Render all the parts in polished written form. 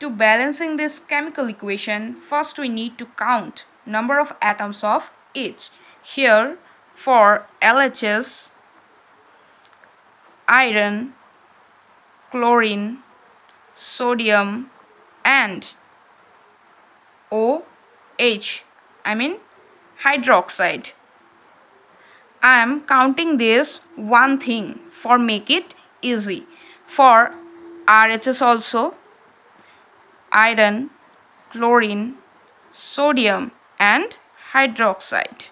To balancing this chemical equation, first we need to count number of atoms of H. Here for LHS, iron, chlorine, sodium and OH, I mean hydroxide. I am counting this one thing for make it easy. For RHS also, iron, chlorine, sodium and hydroxide.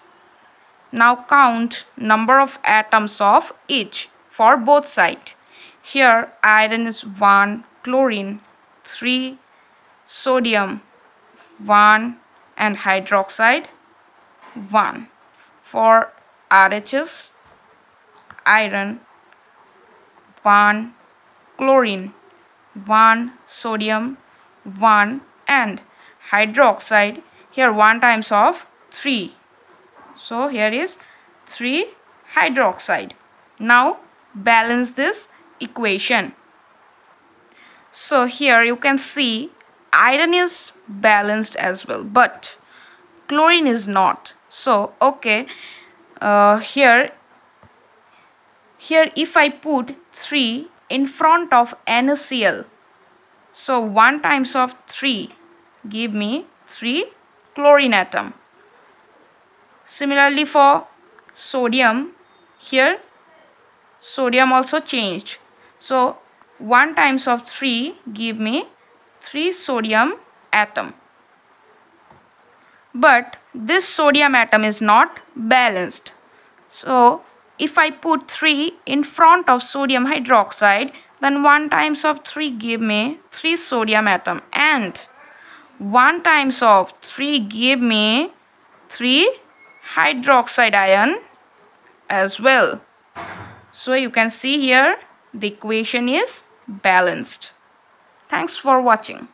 Now count number of atoms of each for both sides. Here iron is 1, chlorine 3, sodium 1 and hydroxide 1. For RHS, iron 1, chlorine 1, sodium 1 and hydroxide, here 1 times of 3, so here is 3 hydroxide. Now balance this equation. So here you can see iron is balanced as well, but chlorine is not. So okay, here if I put 3 in front of NaCl, so 1 times of 3 give me 3 chlorine atom. Similarly for sodium, here sodium also changed, so 1 times of 3 give me 3 sodium atom. But this sodium atom is not balanced, so if I put 3 in front of sodium hydroxide, then 1 times of 3 give me 3 sodium atom and 1 times of 3 give me 3 hydroxide ion as well. So you can see here the equation is balanced. Thanks for watching.